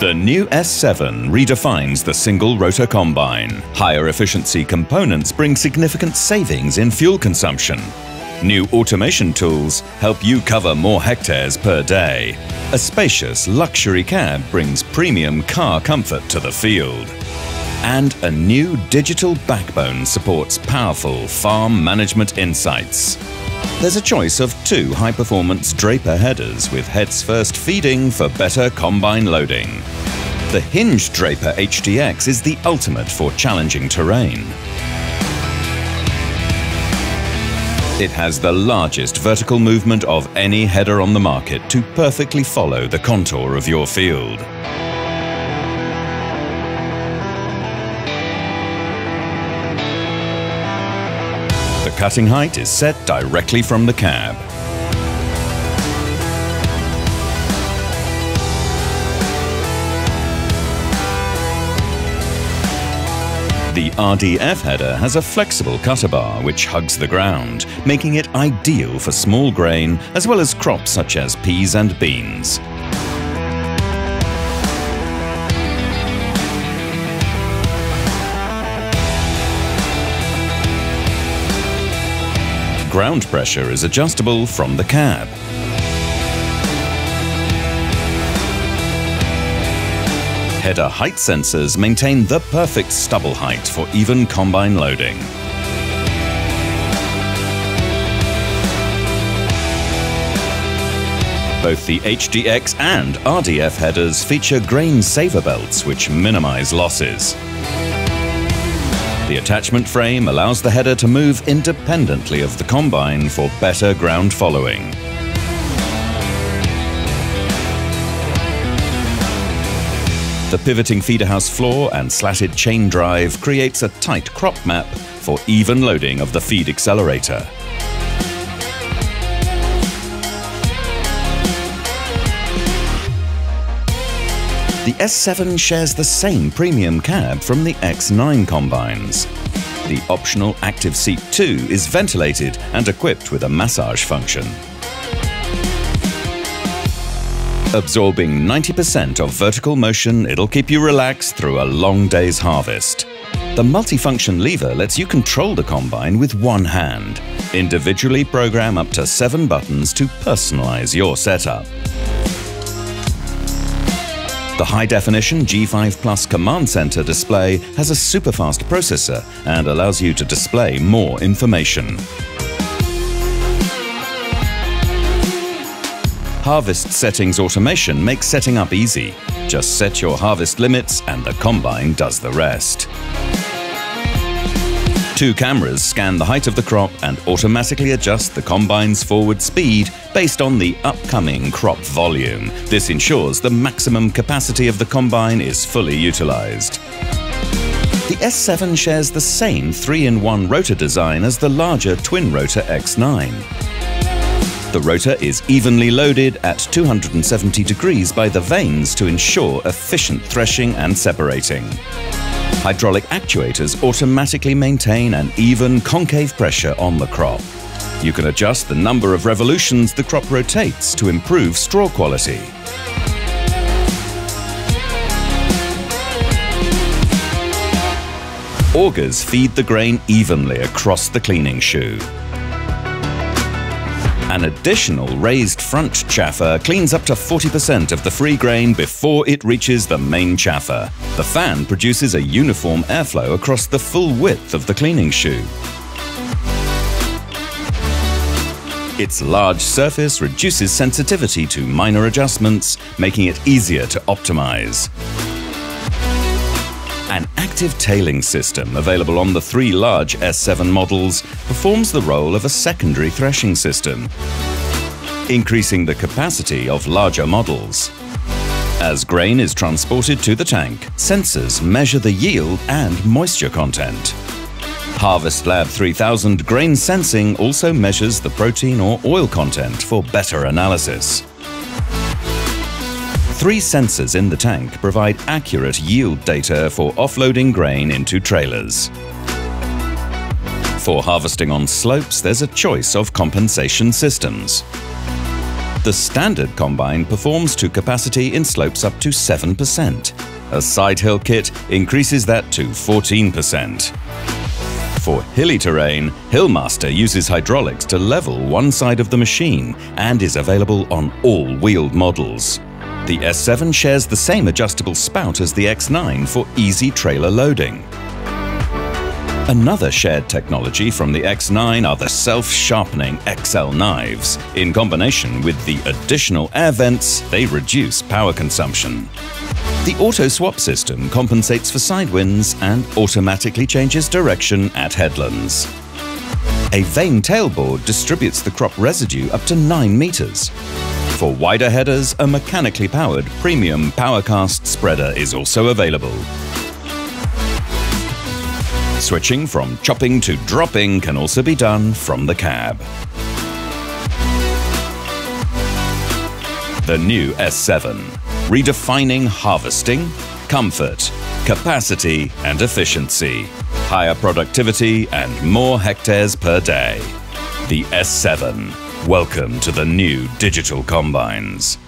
The new S7 redefines the single-rotor combine. Higher efficiency components bring significant savings in fuel consumption. New automation tools help you cover more hectares per day. A spacious luxury cab brings premium car comfort to the field. And a new digital backbone supports powerful farm management insights. There's a choice of two high-performance Draper headers with heads-first feeding for better combine loading. The hinged Draper HDX is the ultimate for challenging terrain. It has the largest vertical movement of any header on the market to perfectly follow the contour of your field. The cutting height is set directly from the cab. The RDF header has a flexible cutter bar which hugs the ground, making it ideal for small grain as well as crops such as peas and beans. Ground pressure is adjustable from the cab. Header height sensors maintain the perfect stubble height for even combine loading. Both the HDX and RDF headers feature grain saver belts which minimize losses. The attachment frame allows the header to move independently of the combine for better ground following. The pivoting feederhouse floor and slatted chain drive creates a tight crop map for even loading of the feed accelerator. The S7 shares the same premium cab from the X9 combines. The optional Active Seat 2 is ventilated and equipped with a massage function. Absorbing 90% of vertical motion, it'll keep you relaxed through a long day's harvest. The multifunction lever lets you control the combine with one hand. Individually program up to 7 buttons to personalize your setup. The high-definition G5 Plus Command Center display has a super-fast processor and allows you to display more information. Harvest settings automation makes setting up easy. Just set your harvest limits and the combine does the rest. 2 cameras scan the height of the crop and automatically adjust the combine's forward speed based on the upcoming crop volume. This ensures the maximum capacity of the combine is fully utilized. The S7 shares the same 3-in-1 rotor design as the larger TwinRotor X9. The rotor is evenly loaded at 270 degrees by the vanes to ensure efficient threshing and separating. Hydraulic actuators automatically maintain an even concave pressure on the crop. You can adjust the number of revolutions the crop rotates to improve straw quality. Augers feed the grain evenly across the cleaning shoe. An additional raised front chaffer cleans up to 40% of the free grain before it reaches the main chaffer. The fan produces a uniform airflow across the full width of the cleaning shoe. Its large surface reduces sensitivity to minor adjustments, making it easier to optimize. An active tailing system available on the 3 large S7 models performs the role of a secondary threshing system, increasing the capacity of larger models. As grain is transported to the tank, sensors measure the yield and moisture content. HarvestLab 3000 grain sensing also measures the protein or oil content for better analysis. 3 sensors in the tank provide accurate yield data for offloading grain into trailers. For harvesting on slopes, there's a choice of compensation systems. The standard combine performs to capacity in slopes up to 7%. A side hill kit increases that to 14%. For hilly terrain, Hillmaster uses hydraulics to level one side of the machine and is available on all wheeled models. The S7 shares the same adjustable spout as the X9 for easy trailer loading. Another shared technology from the X9 are the self-sharpening XL knives. In combination with the additional air vents, they reduce power consumption. The auto-swap system compensates for side winds and automatically changes direction at headlands. A vane tailboard distributes the crop residue up to 9 meters. For wider headers, a mechanically powered premium PowerCast spreader is also available. Switching from chopping to dropping can also be done from the cab. The new S7, redefining harvesting, comfort, capacity and efficiency, higher productivity and more hectares per day. The S7, welcome to the new digital combines.